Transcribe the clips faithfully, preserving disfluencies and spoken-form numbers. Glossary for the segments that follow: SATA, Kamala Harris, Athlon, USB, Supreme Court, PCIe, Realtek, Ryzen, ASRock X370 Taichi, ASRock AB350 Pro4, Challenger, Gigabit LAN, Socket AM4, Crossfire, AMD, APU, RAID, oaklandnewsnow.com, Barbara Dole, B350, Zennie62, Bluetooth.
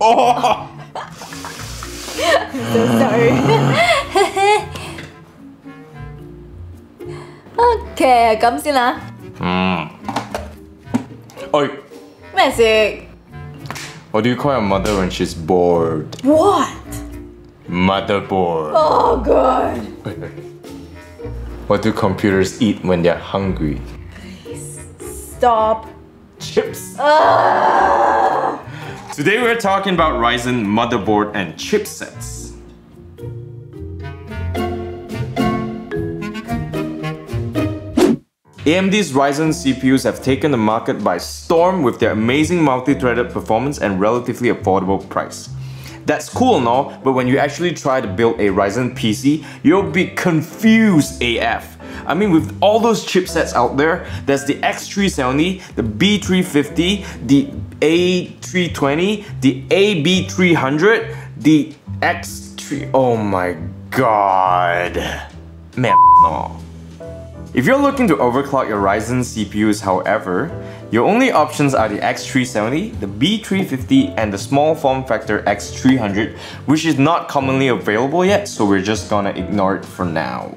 Oh! I'm so sorry. OK,咁先啦。嗯。Oi. 咩事 ？What do you call a mother when she's bored? What? Motherboard. Oh, God. What do computers eat when they're hungry? Please stop. Chips. Uh. Today we're talking about Ryzen motherboard and chipsets. A M D's Ryzen C P Us have taken the market by storm with their amazing multi-threaded performance and relatively affordable price. That's cool and all, but when you actually try to build a Ryzen P C, you'll be confused A F. I mean, with all those chipsets out there, there's the X three seventy, the B three fifty, the A three twenty, the A B three hundred, the X three... Oh my god. Man, no. If you're looking to overclock your Ryzen C P Us, however, your only options are the X three seventy, the B three fifty, and the small form factor X three hundred, which is not commonly available yet, so we're just gonna ignore it for now.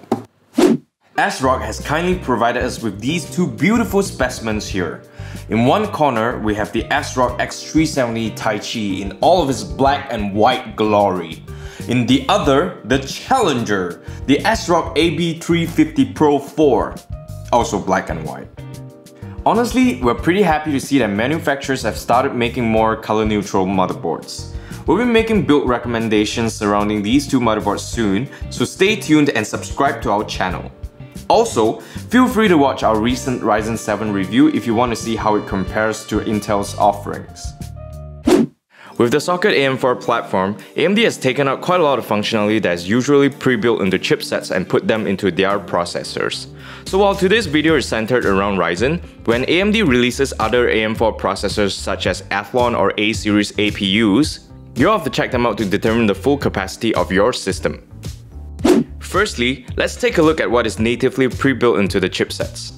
ASRock has kindly provided us with these two beautiful specimens here. In one corner, we have the ASRock X three seventy Taichi in all of its black and white glory. In the other, the Challenger, the ASRock A B three fifty Pro four, also black and white. Honestly, we're pretty happy to see that manufacturers have started making more color-neutral motherboards. We'll be making build recommendations surrounding these two motherboards soon, so stay tuned and subscribe to our channel. Also, feel free to watch our recent Ryzen seven review if you want to see how it compares to Intel's offerings. With the Socket A M four platform, A M D has taken out quite a lot of functionality that is usually pre-built into chipsets and put them into their processors. So while today's video is centered around Ryzen, when A M D releases other A M four processors such as Athlon or A-series A P Us, you'll have to check them out to determine the full capacity of your system. Firstly, let's take a look at what is natively pre-built into the chipsets.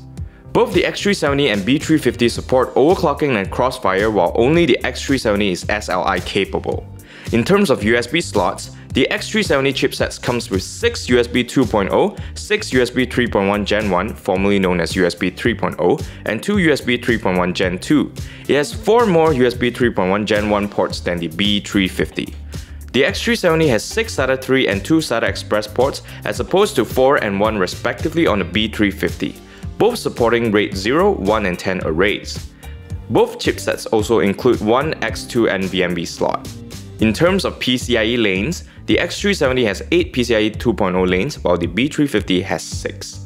Both the X three seventy and B three fifty support overclocking and Crossfire, while only the X three seventy is S L I capable. In terms of U S B slots, the X three seventy chipsets comes with six U S B two point oh, six U S B three point one Gen one, formerly known as U S B three point oh, and two U S B three point one Gen two. It has four more U S B three point one Gen one ports than the B three fifty. The X three seventy has six SATA three and two SATA Express ports, as opposed to four and one respectively on the B three fifty. Both supporting RAID zero, one and ten arrays. Both chipsets also include one X two N V M e slot. In terms of P C I E lanes, the X three seventy has eight P C I E two point oh lanes, while the B three fifty has six.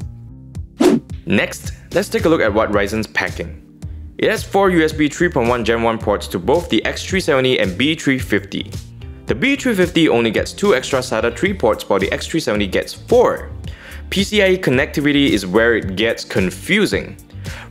Next, let's take a look at what Ryzen's packing. It has four U S B three point one Gen one ports to both the X three seventy and B three fifty. The B three fifty only gets two extra SATA three ports, while the X three seventy gets four. P C I E connectivity is where it gets confusing.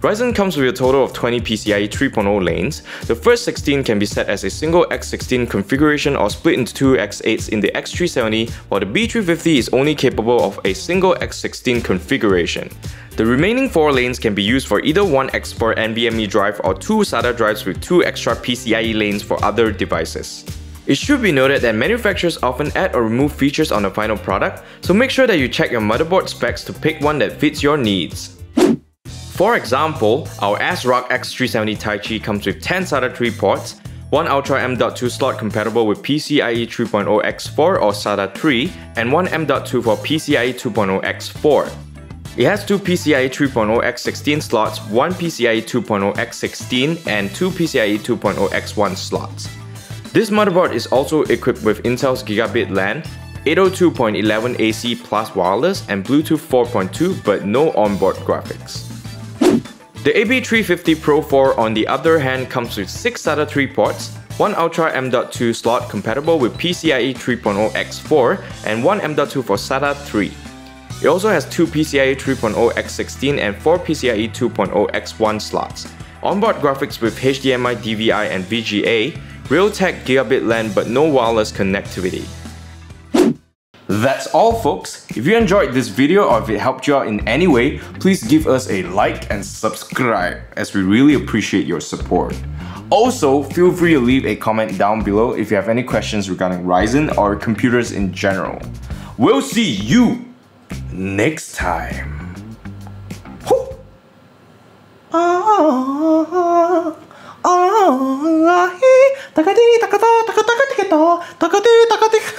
Ryzen comes with a total of twenty P C I E three point oh lanes. The first sixteen can be set as a single X sixteen configuration or split into two X eights in the X three seventy, while the B three fifty is only capable of a single X sixteen configuration. The remaining four lanes can be used for either one X four N V M e drive or two SATA drives with two extra P C I E lanes for other devices. It should be noted that manufacturers often add or remove features on the final product, so make sure that you check your motherboard specs to pick one that fits your needs. For example, our ASRock X three seventy Taichi comes with ten SATA three ports, one Ultra M dot two slot compatible with P C I E three point oh X four or SATA three, and one M dot two for P C I E two point oh X four. It has two P C I E three point oh X sixteen slots, one P C I E two point oh X sixteen, and two P C I E two point oh X one slots. This motherboard is also equipped with Intel's Gigabit LAN, eight oh two dot eleven A C plus wireless, and Bluetooth four point two, but no onboard graphics. The A B three fifty Pro four, on the other hand, comes with six SATA three ports, one Ultra M dot two slot compatible with P C I E three point oh X four, and one M dot two for SATA three. It also has two P C I E three point oh X sixteen and four P C I E two point oh X one slots, onboard graphics with H D M I, D V I, and V G A, Realtek Gigabit LAN but no wireless connectivity. That's all, folks. If you enjoyed this video or if it helped you out in any way, please give us a like and subscribe, as we really appreciate your support. Also, feel free to leave a comment down below if you have any questions regarding Ryzen or computers in general. We'll see you next time. Takati takata takata takata takati takati.